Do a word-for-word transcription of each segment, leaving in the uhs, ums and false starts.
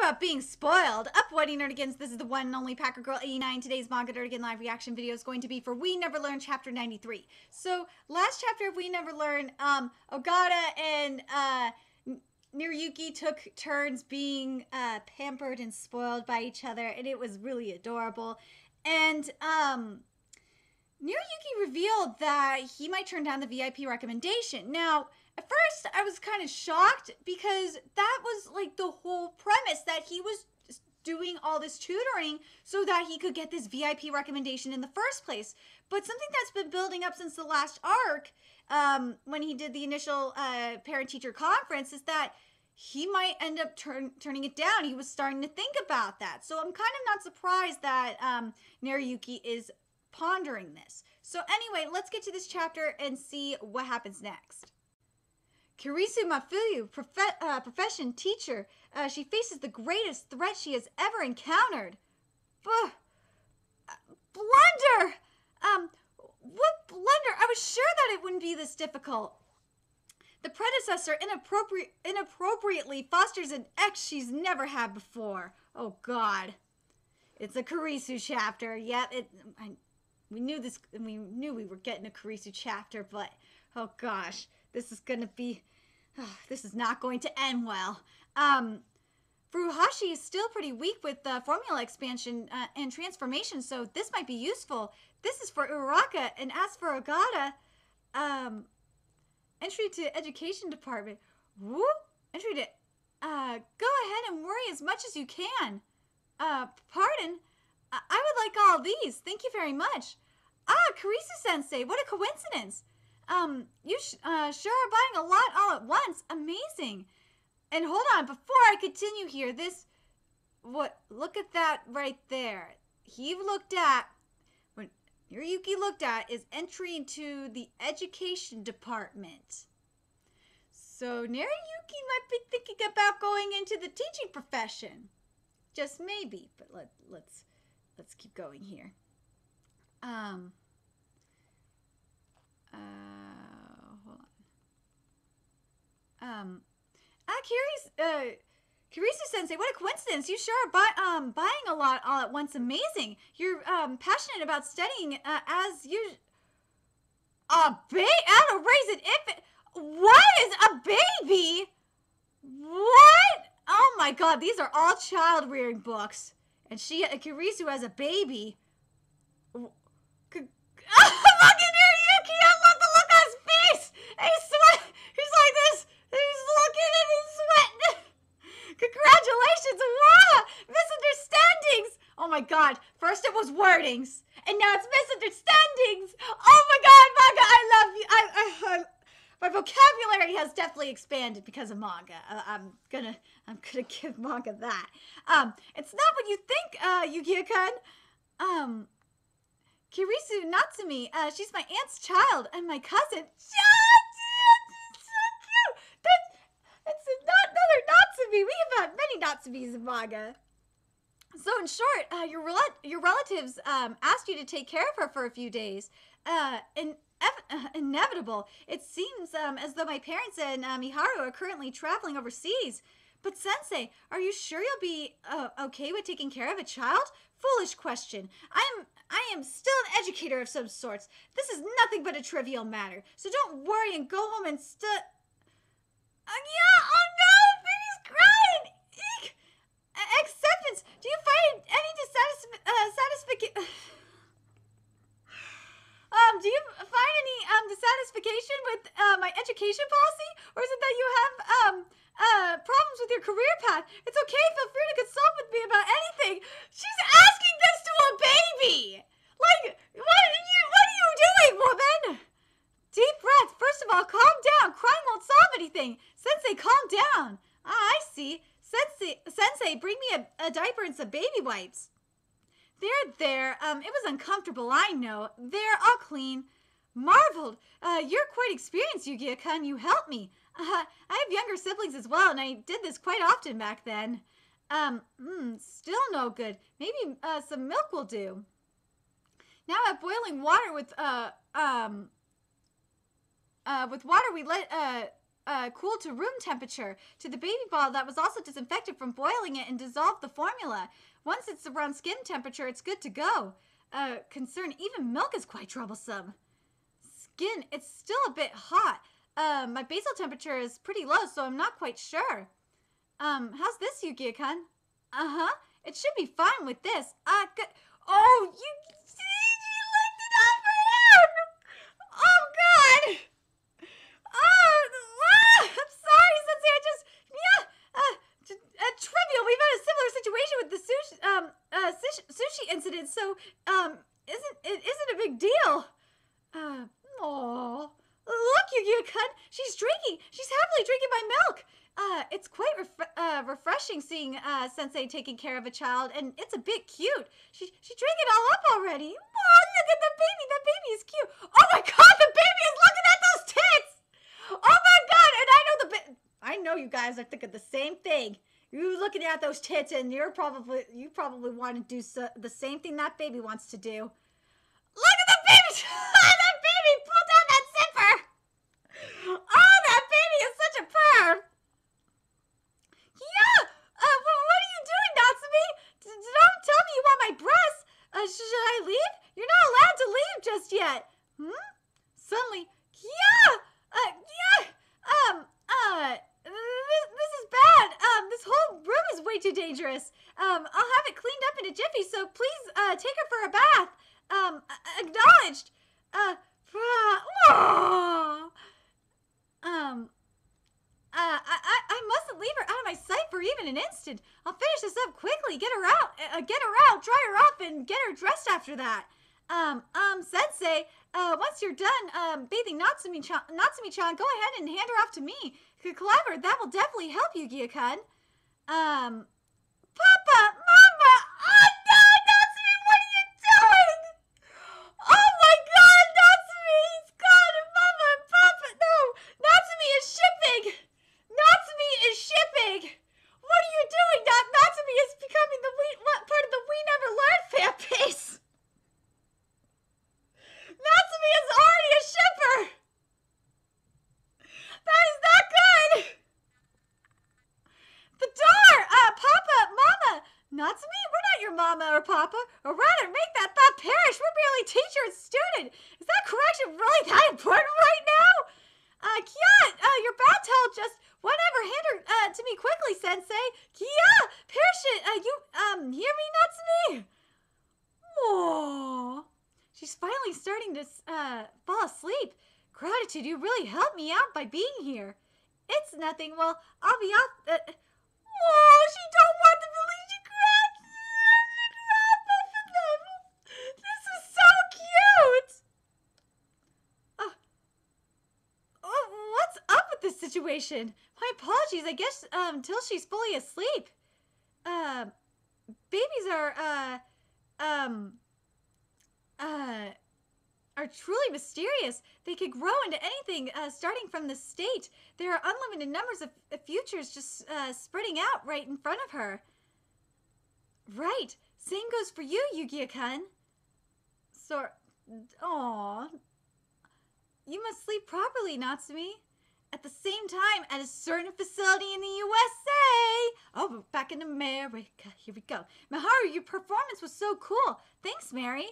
about being spoiled. Up, Whitey Nerdigans. This is the one and only Packer Girl eighty-nine. Today's Manga Nerdigan live reaction video is going to be for We Never Learn chapter ninety-three. So last chapter of We Never Learn, um, Ogata and uh, Nariyuki took turns being uh, pampered and spoiled by each other, and it was really adorable. And um, Nariyuki revealed that he might turn down the V I P recommendation. Now, at first, I was kind of shocked because that was like the whole premise, that he was doing all this tutoring so that he could get this V I P recommendation in the first place. But something that's been building up since the last arc, um, when he did the initial uh, parent-teacher conference, is that he might end up turn, turning it down. He was starting to think about that. So I'm kind of not surprised that um, Nariyuki is pondering this. So anyway, let's get to this chapter and see what happens next. Kirisu Mafuyu, prof uh, profession teacher, uh, she faces the greatest threat she has ever encountered. Buh, blunder! Um, what blunder? I was sure that it wouldn't be this difficult. The predecessor inappropri inappropriately fosters an ex she's never had before. Oh God, it's a Kirisu chapter. Yep, it. I, we knew this. We knew we were getting a Kirisu chapter, but oh gosh, this is gonna be. Oh, this is not going to end well. Um, Furuhashi is still pretty weak with the uh, formula expansion uh, and transformation, so this might be useful. This is for Uraraka, and as for Ogata, um, entry to education department. Woo! Entry to. Uh, go ahead and worry as much as you can. Uh, pardon? I, I would like all these. Thank you very much. Ah, Kirisu-sensei, what a coincidence! Um, you sh uh, sure are buying a lot all at once. Amazing. And hold on, before I continue here, this, what, look at that right there. He looked at, what Nariyuki looked at is entry into the education department. So Nariyuki might be thinking about going into the teaching profession. Just maybe, but let, let's, let's keep going here. Um... Uh, hold on. Um, ah, Kirisu, uh, Kirisu-sensei, what a coincidence. You sure are buy, um, buying a lot all at once. Amazing. You're, um, passionate about studying, uh, as you, a baby, how to raise an infant. What is a baby? What? Oh my God, these are all child rearing books. And she, uh, Kirisu has a baby. Oh, fucking Nariyuki, I love the look on his face! He's sweating! He's like this! He's looking and he's sweating! Congratulations! Wow! Misunderstandings! Oh my God, first it was wordings, and now it's misunderstandings! Oh my God, manga, I love you! I, I, I, my vocabulary has definitely expanded because of manga. I, I'm gonna, I'm gonna give manga that. Um, it's not what you think, uh, Yu-Gi-Oh-kun. Um... Kirisu Natsumi, uh, she's my aunt's child and my cousin. That's so cute. That's, that's another Natsumi. We have had many Natsumis in manga. So in short, uh, your rel your relatives um, asked you to take care of her for a few days. Uh, in uh, inevitable. It seems um, as though my parents and uh, Miharu are currently traveling overseas. But Sensei, are you sure you'll be uh, okay with taking care of a child? Foolish question. I am I am still an educator of some sorts. This is nothing but a trivial matter. So don't worry and go home and stu- uh, yeah, oh no, baby's crying! Eek! Uh, acceptance! Do you find any dissatisf- uh, satisfaction? um, do you find any, um, dissatisfaction with, uh, my education policy? Or is it that you have, um, uh, problems with your career path? It's okay, feel free to consult with me about anything! She's asking this to a baby! Like, what are you, what are you doing, woman? Deep breath, first of all, calm down! Crying won't solve anything! Sensei, calm down! Ah, I see. Sensei, Sensei, bring me a, a diaper and some baby wipes. There, there, um, it was uncomfortable, I know. There, all clean. Marveled, uh, you're quite experienced, Yu-Gi-Oh-kun, you helped me. Uh, I have younger siblings as well, and I did this quite often back then. Um, mm, still no good. Maybe, uh, some milk will do. Now at boiling water with, uh, um, uh, with water we let, uh, uh, cooled to room temperature to the baby bottle that was also disinfected from boiling it and dissolved the formula. Once it's around skin temperature, it's good to go. Uh, concern, even milk is quite troublesome. Skin, it's still a bit hot. Uh, my basal temperature is pretty low, so I'm not quite sure. Um, how's this, Yuki-kun? Uh-huh. It should be fine with this. Ah, uh, good. Oh, you... seeing uh, Sensei taking care of a child, and it's a bit cute. She she drank it all up already. Oh, look at the baby. The baby is cute. Oh my god, the baby is looking at those tits. Oh my god, and I know the ba I know you guys are thinking the same thing. You're looking at those tits, and you're probably you probably want to do so the same thing that baby wants to do. Look at the baby. That baby pulled down that zipper. Oh, that baby is such a perv. Yeah. Uh, what are you doing, Natsumi? Don't tell me you want my breasts. Uh, sh should I leave? You're not allowed to leave just yet. Hmm? Suddenly, yeah! Uh, yeah! Um, uh, this, this is bad. Um, this whole room is way too dangerous. Um, I'll have it cleaned up in a jiffy, so please, uh, take her for a bath. Um, acknowledged. Uh, oh. Um... Uh, I, I I mustn't leave her out of my sight for even an instant. I'll finish this up quickly, get her out, uh, get her out, dry her off, and get her dressed after that. Um, um, Sensei, uh, once you're done um, bathing Natsumi-chan, Natsumi-chan, go ahead and hand her off to me. Clever, that will definitely help you, Yugi-kun. Um, Papa, Mama, oh no, Natsumi, what are you doing? Oh my god, Natsumi, he's gone, Mama, Papa, no, Natsumi is shipping! Natsumi is shipping! What are you doing? That Natsumi is becoming the we, part of the We Never Learn fan base! Natsumi is already a shipper! That is not good! The door! Uh, Papa, Mama! Natsumi, we're not your mama or papa, or rather, make that thought perish! We're merely teacher and student! Is that correction really that important right now? Uh, Kia, uh, your bath towel just... Whatever, hand her uh, to me quickly, Sensei. Kia, parachute, uh, you, um, hear me, Natsumi? Aww. She's finally starting to, uh, fall asleep. Gratitude, you really helped me out by being here. It's nothing. Well, I'll be off. Uh, oh, she don't want to believe she cried. She cried both of them. This is so cute. Oh. Oh, what's up with this situation? My apologies, I guess, um, till she's fully asleep. Um, uh, babies are, uh, um, uh, are truly mysterious. They could grow into anything, uh, starting from this state. There are unlimited numbers of, of futures just, uh, spreading out right in front of her. Right. Same goes for you, Yugi-kun. So, aww. You must sleep properly, Natsumi. At the same time, at a certain facility in the U S A. Oh, we're back in America. Here we go. Miharu, your performance was so cool. Thanks, Mary.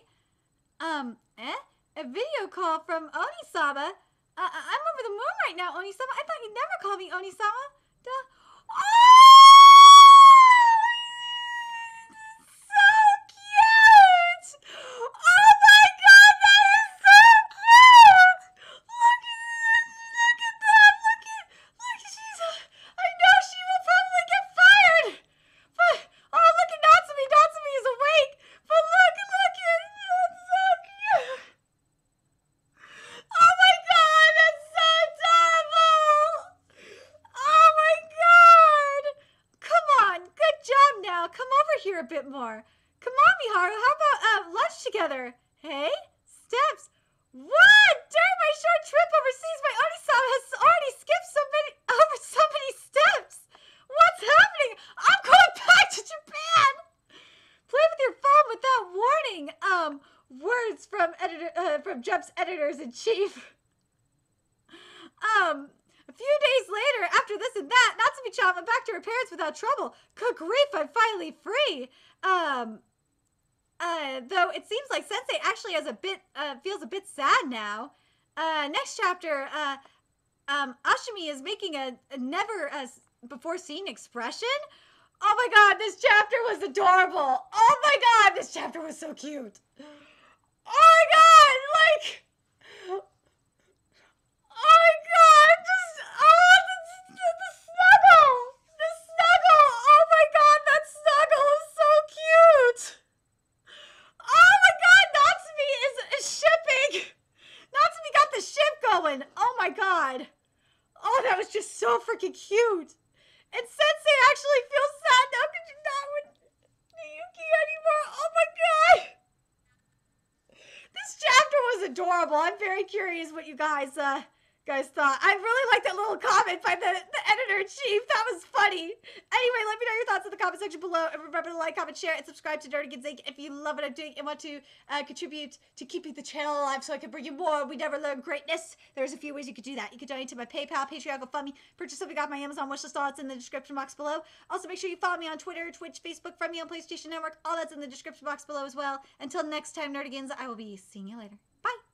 Um, eh? A video call from Onisawa. Uh, I'm over the moon right now, Onisawa. I thought you'd never call me Onisawa. Duh. Oh! So cute! Oh! A bit more. Come on, Miharu, how about uh, lunch together? Hey? Steps. What? During my short trip overseas, my Onisawa has already skipped so many over so many steps. What's happening? I'm going back to Japan! Play with your phone without warning. Um, words from editor uh, from Jump's editors in chief. Um, few days later, after this and that, Natsumi-chan went back to her parents without trouble. Good grief, I'm finally free. Um, uh, though it seems like Sensei actually has a bit, uh, feels a bit sad now. Uh, next chapter, uh, um, Ashimi is making a, a never uh, before seen expression. Oh my god, this chapter was adorable. Oh my god, this chapter was so cute. Oh my god, like... Oh my god, just, oh, the, the, the snuggle, the snuggle, oh my god, that snuggle is so cute. Oh my god, Natsumi is, is shipping. Natsumi got the ship going, oh my god. Oh, that was just so freaking cute. And Sensei actually feels sad now because you're not with Nariyuki anymore, oh my god. This chapter was adorable. I'm very curious what you guys, uh, guys thought. I really like that little comment by the, the editor-in-chief. That was funny. Anyway, let me know your thoughts in the comment section below. And remember to like, comment, share, and subscribe to Nerdigans Incorporated if you love what I'm doing and want to uh, contribute to keeping the channel alive so I can bring you more We Never Learn greatness. There's a few ways you could do that. You could donate to my PayPal, Patreon, GoFundMe, purchase something off my Amazon wishlist. All that's in the description box below. Also, make sure you follow me on Twitter, Twitch, Facebook, friend me on PlayStation Network. All that's in the description box below as well. Until next time, Nerdigans, I will be seeing you later. Bye!